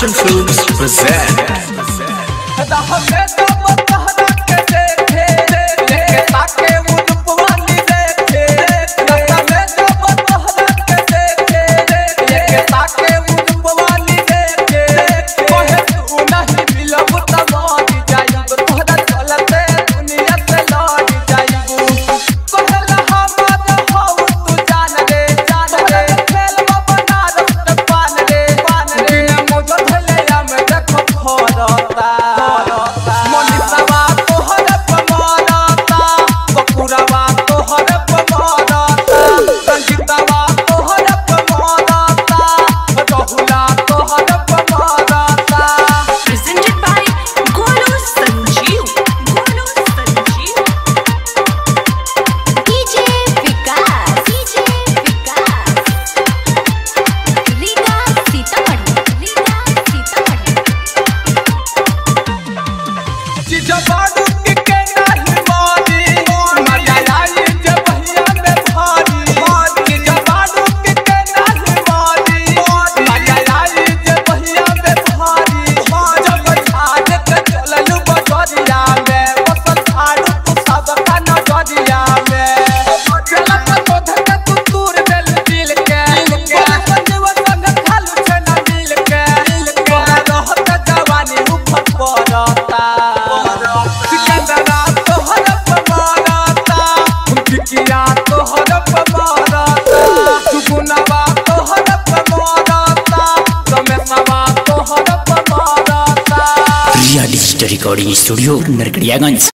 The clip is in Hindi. Action Films present recording studio नरगड़ियागंज।